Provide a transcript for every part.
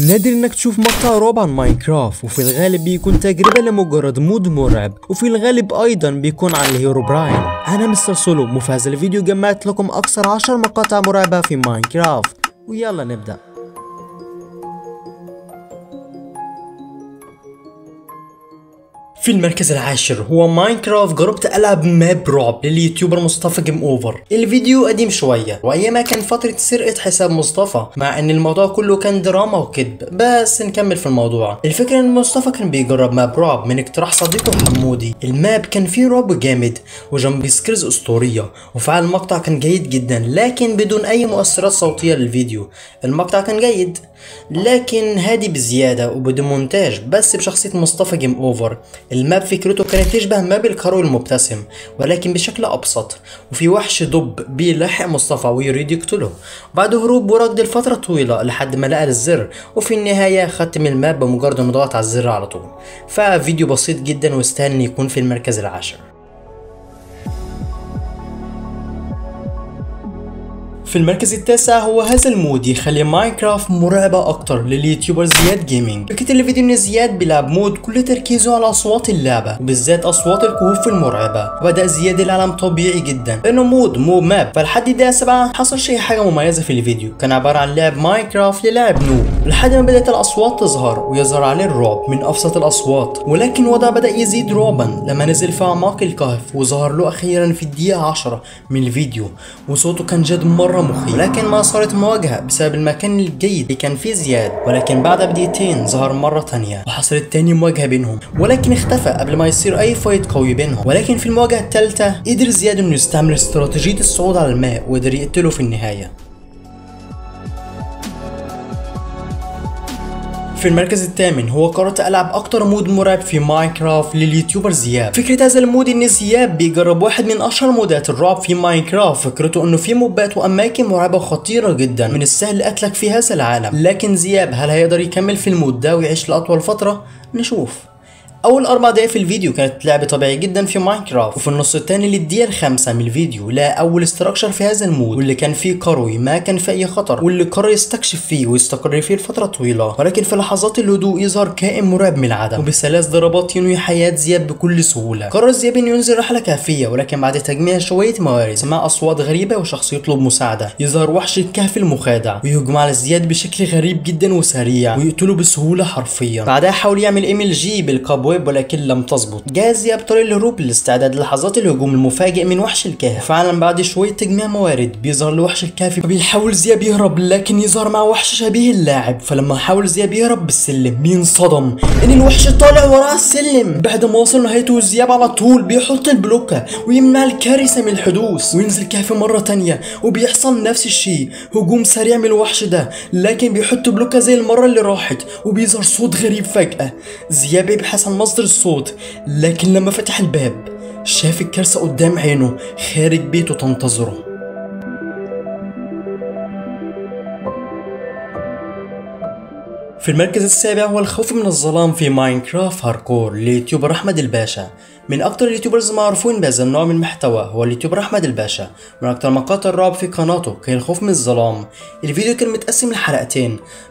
نادر انك تشوف مقطع رعب عن ماينكرافت، وفي الغالب بيكون تجربه لمجرد مود مرعب، وفي الغالب ايضا بيكون عن الهيرو براين. انا مستر سولو، وفي هذا الفيديو جمعت لكم اكثر 10 مقاطع مرعبه في ماينكرافت، ويلا نبدا. في المركز العاشر هو ماينكرافت. جربت ألعب ماب رعب لليوتيوبر مصطفى جيم اوفر. الفيديو قديم شوية، وأيامها كان فترة سرقة حساب مصطفى، مع إن الموضوع كله كان دراما وكذب، بس نكمل في الموضوع. الفكرة إن مصطفى كان بيجرب ماب رعب من اقتراح صديقه حمودي. الماب كان فيه رعب جامد وجامب سكيرز أسطورية، وفعلا المقطع كان جيد جدا لكن بدون أي مؤثرات صوتية للفيديو. المقطع كان جيد لكن هادي بزيادة وبدون مونتاج، بس بشخصية مصطفى جيم اوفر. الماب فكرته كانت تشبه ماب الكرو المبتسم ولكن بشكل أبسط، وفي وحش دب بيلاحق مصطفى ويريد يقتله بعد هروب وركض لفترة طويلة لحد ما لقى الزر، وفي النهاية ختم الماب بمجرد ما ضغط على الزر على طول. ففيديو بسيط جدا واستاهل إن يكون في المركز العاشر. في المركز التاسع هو هذا المود يخلي ماينكرافت مرعبة أكتر لليوتيوبر زياد جيمنج. فكرة الفيديو إن زياد بيلعب مود كل تركيزه على أصوات اللعبة وبالذات أصوات الكهوف المرعبة، وبدأ زياد العالم طبيعي جدا إنه مو ماب. فلحد الدقيقة 7 حصلش أي حاجة مميزة في الفيديو، كان عبارة عن لعب ماينكرافت للاعب نوب، لحد ما بدأت الأصوات تظهر ويظهر عليه الرعب من أبسط الأصوات، ولكن الوضع بدأ يزيد رعبا لما نزل في أعماق الكهف وظهر له أخيرا في الدقيقة 10 من الفيديو، وصوته كان جد مرة مخيف. ولكن ما صارت مواجهة بسبب المكان الجيد اللي كان فيه زياد، ولكن بعد بدقيقتين ظهر مرة تانية وحصلت تاني مواجهة بينهم، ولكن اختفى قبل ما يصير أي فايت قوي بينهم. ولكن في المواجهة الثالثة قدر زياد إنه يستعمل استراتيجية الصعود على الماء وقدر يقتله في النهاية. في المركز الثامن هو قررت ألعب أكتر مود مرعب في ماينكرافت لليوتيوبر زياب. فكرة هذا المود إن زياب بيجرب واحد من أشهر مودات الرعب في ماينكرافت. فكرته إنه في موبات وأماكن مرعبة خطيرة جدا من السهل قتلك في هذا العالم، لكن زياب هل هيقدر يكمل في المود ده ويعيش لأطول فترة؟ نشوف. أول 4 دقايق في الفيديو كانت لعبة طبيعية جدا في ماينكرافت، وفي النص الثاني للدقيقة 5 من الفيديو لقى أول استراكشر في هذا المود، واللي كان فيه كروي ما كان فيه أي خطر، واللي قرر يستكشف فيه ويستقر فيه لفترة طويلة. ولكن في لحظات الهدوء يظهر كائن مرعب من العدم وبثلاث ضربات ينوي حياة زياب بكل سهولة. قرر زياب إنه ينزل رحلة كهفية، ولكن بعد تجميع شوية موارد سمع أصوات غريبة وشخص يطلب مساعدة. يظهر وحش الكهف المخادع ويهجم على زياد بشكل غريب جدا وسريع ويقتله بسهولة حرفيا. بعدها حاول يعمل MLG بالكابو، ولكن لم تظبط. جاء زياب بطريق الهروب للاستعداد للحظات الهجوم المفاجئ من وحش الكهف. فعلا بعد شويه تجميع موارد بيظهر لوحش الكهف، بيحاول زياب يهرب لكن يظهر مع وحش شبيه اللاعب. فلما حاول زياب يهرب بالسلم بينصدم ان الوحش طالع وراه السلم. بعد ما وصل نهايته زياب على طول بيحط البلوكه ويمنع الكارثه من الحدوث، وينزل كهف مره ثانيه وبيحصل نفس الشيء، هجوم سريع من الوحش ده لكن بيحط بلوكه زي المره اللي راحت، وبيظهر صوت غريب فجاه. زياب بيبحث مصدر الصوت، لكن لما فتح الباب شاف الكارثة قدام عينه خارج بيته تنتظره. في المركز السابع هو الخوف من الظلام في ماينكرافت هاركور ليوتيوبر احمد الباشا. من اكتر اليوتيوبرز المعروفين بهذا النوع من المحتوى هو اليوتيوبر احمد الباشا. من اكتر مقاطع الرعب في قناته كان الخوف من الظلام. الفيديو كان متقسم ل2 حلقات،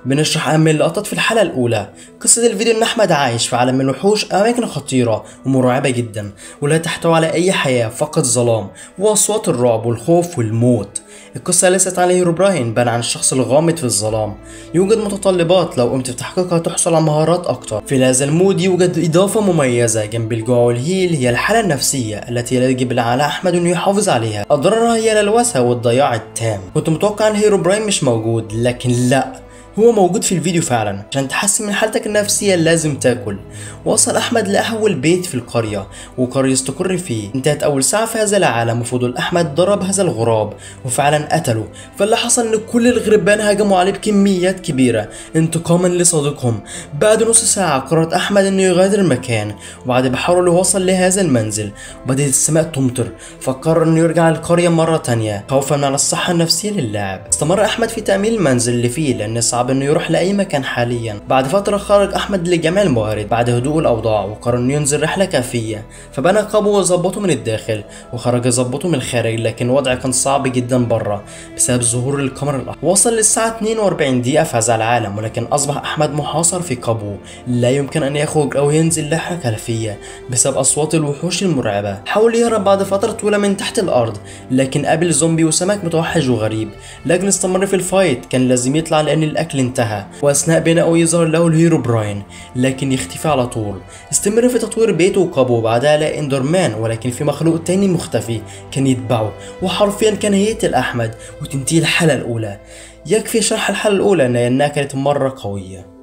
بنشرح اهم اللقطات في الحلقه الاولى. قصه الفيديو ان احمد عايش في عالم من الوحوش، اماكن خطيره ومرعبه جدا ولا تحتوي على اي حياه، فقط ظلام واصوات الرعب والخوف والموت. القصه ليست على هيرو براين، بل عن الشخص الغامض في الظلام. يوجد متطلبات لو قمت بتحقيقها تحصل على مهارات اكتر. في هذا المود يوجد اضافه مميزه جنب الجوع والهيل، هي الحالة النفسية التي يجب على أحمد أن يحافظ عليها. أضرارها هي الوسوسة والضياع التام. كنت متوقع أن هيرو براين مش موجود، لكن لأ، هو موجود في الفيديو فعلا. عشان تحسن من حالتك النفسية لازم تاكل. وصل أحمد لأول بيت في القرية وقرر يستقر فيه. انتهت أول ساعة في هذا العالم وفضل أحمد ضرب هذا الغراب وفعلا قتله. فاللي حصل إن كل الغربان هجموا عليه بكميات كبيرة انتقاما لصديقهم. بعد نص ساعة قرر أحمد إنه يغادر المكان، وبعد بحاول وصل لهذا المنزل وبدأت السماء تمطر، فقرر إنه يرجع للقرية مرة تانية خوفا على الصحة النفسية للاعب. استمر أحمد في تأمين المنزل اللي فيه لأن صعب صعب انه يروح لاي مكان حاليا. بعد فتره خرج احمد لجميع الموارد بعد هدوء الاوضاع، وقرر انه ينزل رحله كافيه، فبنى قبو وظبطه من الداخل، وخرج يظبطه من الخارج، لكن الوضع كان صعب جدا بره بسبب ظهور القمر الاحمر. وصل للساعه 42 دقيقه فهذا العالم، ولكن اصبح احمد محاصر في قبو، لا يمكن ان يخرج او ينزل رحله خلفيه بسبب اصوات الوحوش المرعبه. حاول يهرب بعد فتره طويله من تحت الارض، لكن قابل زومبي وسمك متوحش وغريب، لكن استمر في الفايت، كان لازم يطلع لان الاكل انتهى. واثناء بنائه يظهر له الهيرو براين، لكن يختفي على طول. استمر في تطوير بيته وقبو، بعدها لقى اندرمان، ولكن في مخلوق تاني مختفي كان يتبعه، وحرفيا كان هيقتل احمد. وتنتهي الحلقه الاولى. يكفي شرح الحلقه الاولى لانها كانت مره قويه.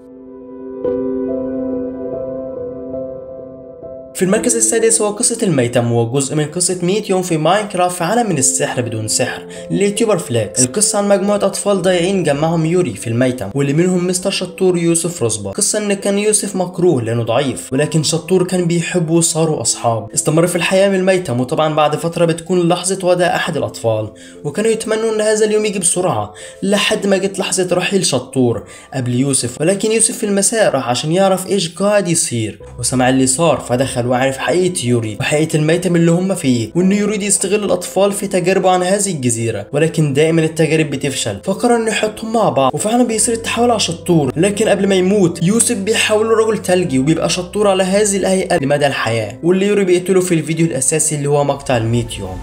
في المركز السادس هو قصة الميتم، وهو جزء من قصة 100 يوم في ماينكرافت في عالم من السحر بدون سحر لليوتيوبر فليكس. القصة عن مجموعة أطفال ضايعين جمعهم يوري في الميتم، واللي منهم مستر شطور يوسف رزبا. قصة إن كان يوسف مكروه لأنه ضعيف، ولكن شطور كان بيحبه وصاروا أصحاب. استمر في الحياة من الميتم، وطبعا بعد فترة بتكون لحظة وداع أحد الأطفال، وكانوا يتمنوا إن هذا اليوم يجي بسرعة، لحد ما جت لحظة رحيل شطور قبل يوسف. ولكن يوسف في المساء راح عشان يعرف إيش قاعد يصير، وسمع اللي صار، فدخل وعرف حقيقة يوري وحقيقة الميتم اللي هم فيه، وان يوري يستغل الاطفال في تجاربه عن هذه الجزيرة، ولكن دائما التجارب بتفشل، فقرر انه يحطهم مع بعض. وفعلا بيصير التحول على شطور، لكن قبل ما يموت يوسف بيحوله رجل ثلجي، وبيبقى شطور على هذه الهيئة لمدى الحياة، واللي يوري بيقتله في الفيديو الاساسي اللي هو مقطع ال100 يوم.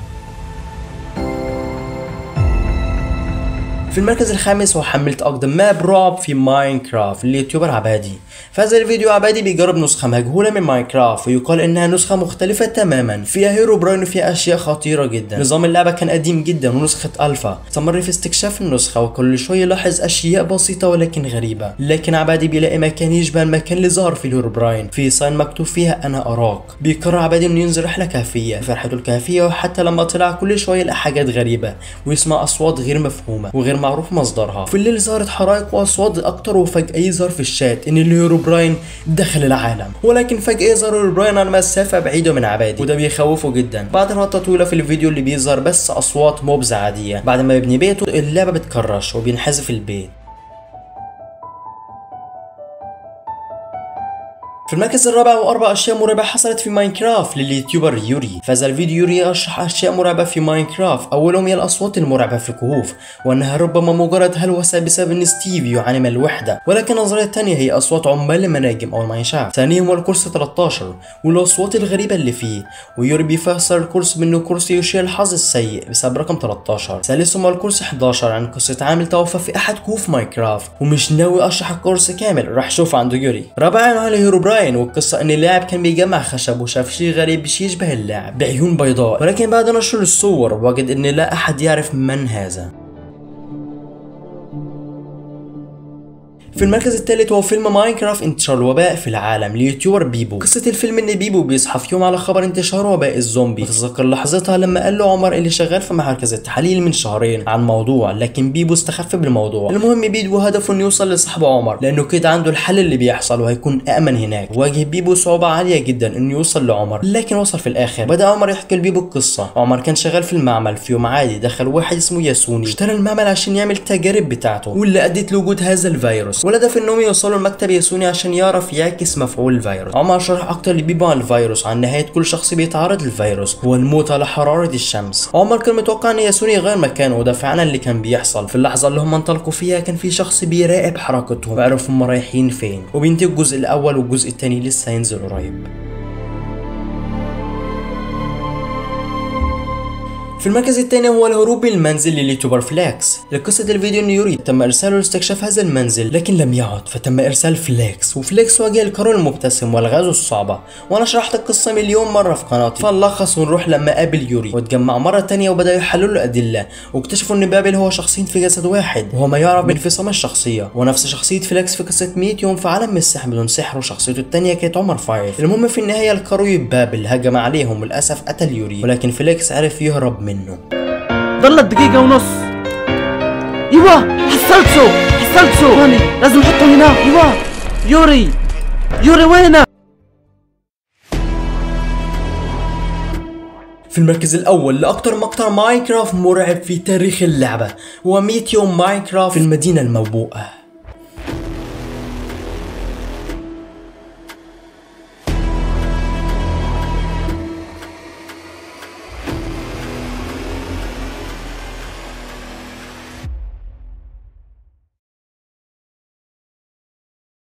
في المركز الخامس هو حملة أقدم ماب رعب في ماينكرافت لليوتيوبر عبادي. في هذا الفيديو عبادي بيجرب نسخة مجهولة من ماينكرافت، ويقال إنها نسخة مختلفة تماما، فيها هيرو براين وفيها أشياء خطيرة جدا. نظام اللعبة كان قديم جدا ونسخة ألفا، استمر في استكشاف النسخة، وكل شوية لاحظ أشياء بسيطة ولكن غريبة. لكن عبادي بيلاقي مكان يشبه المكان اللي ظهر فيه الهيرو براين، في صين مكتوب فيها أنا أراك. بيقرر عبادي إنه ينزل رحلة كهفية، فرحته الكهفية، وحتى لما طلع كل شوية لقى حاجات غريبة، ويسمع أصوات غير مفهومة وغير معروف مصدرها. في الليل ظهرت حرائق واصوات اكتر، وفجاه يظهر في الشات ان الهيرو براين دخل العالم، ولكن فجاه يظهر الهيرو براين على مسافه بعيده من عبادي، وده بيخوفه جدا. بعد فتره طويله في الفيديو اللي بيظهر بس اصوات موبز عاديه، بعد ما يبني بيته اللعبه بتكرش وبينحذف البيت. في المركز الرابع واربع اشياء مرعبه حصلت في ماينكرافت لليوتيوبر يوري. فهذا الفيديو يوري يشرح اشياء مرعبه في ماينكرافت، اولهم هي الاصوات المرعبه في الكهوف، وانها ربما مجرد هلوسه بسبب ان ستيفي يعاني من الوحده. ولكن النظريه الثانيه هي اصوات عمال المناجم او الماينشاف. ثانيهم هو الكرسي 13 والاصوات الغريبه اللي فيه، ويوري بيفسر الكرسي بانه كرسي يشير الحظ السيء بسبب رقم 13. ثالثهم هو الكرسي 11 عن قصه عامل توفى في احد كهوف ماينكرافت، ومش ناوي اشرح الكرسي كامل، راح شوف عند يوري. رابعا عن الهيرو براين، والقصة ان اللاعب كان بيجمع خشب وشاف شيء غريب يشبه اللاعب بعيون بيضاء، ولكن بعد نشر الصور وجد ان لا احد يعرف من هذا. في المركز الثالث هو فيلم ماينكرافت انتشار الوباء في العالم ليوتيوبر بيبو. قصة الفيلم ان بيبو بيصحى في يوم على خبر انتشار وباء الزومبي، وتذكر لحظتها لما قال له عمر اللي شغال في مركز التحاليل من شهرين عن موضوع، لكن بيبو استخف بالموضوع. المهم بيبو هدفه انه يوصل لصاحبه عمر، لانه كده عنده الحل اللي بيحصل وهيكون امن هناك. واجه بيبو صعوبة عالية جدا انه يوصل لعمر، لكن وصل في الاخر. بدأ عمر يحكي لبيبو القصة. عمر كان شغال في المعمل في يوم عادي، دخل واحد اسمه ياسوني اشترى المعمل عشان يعمل التجارب بتاعته، واللي ادت لوجود هذا الفيروس، والهدف انهم يوصلوا لمكتب ياسوني عشان يعرف يعكس مفعول الفيروس. عمر شرح اكتر لبيبو عن الفيروس، عن نهايه كل شخص بيتعرض للفيروس هو الموت على حراره الشمس. عمر كان متوقع ان ياسوني يغير مكانه، وده فعلا اللي كان بيحصل. في اللحظه اللي هم انطلقوا فيها كان في شخص بيراقب حركتهم ويعرف هم رايحين فين. وبينتهي الجزء الاول، والجزء الثاني لسه هينزل قريب. في المركز الثاني هو الهروب من المنزل لليوتيوبر فليكس. لقصة الفيديو ان يوري تم ارساله لاستكشاف هذا المنزل، لكن لم يعد، فتم ارسال فليكس، وفليكس واجه الكرو المبتسم والغاز الصعبة. وانا شرحت القصة مليون مرة في قناتي، فنلخص ونروح لما قابل يوري واتجمع مرة تانية، وبدأوا يحللوا أدلة، واكتشفوا ان بابل هو شخصين في جسد واحد، وهو ما يعرف بانفصام الشخصية، ونفس شخصية فليكس في قصة 100 يوم في عالم السحر بدون سحر، وشخصيته الثانية كانت عمر فايف. المهم في النهاية الكرو بابل هجم عليهم، وللأسف قتل يوري، ولكن فليكس عرف يهرب منه. ضلت دقيقة ونص. ايوه حصلته ثاني، لازم احطه هنا. ايوه يوري وينك؟ في المركز الاول لاكتر مقطع ماينكرافت مرعب في تاريخ اللعبة، و100 يوم ماينكرافت في المدينة الموبوءة.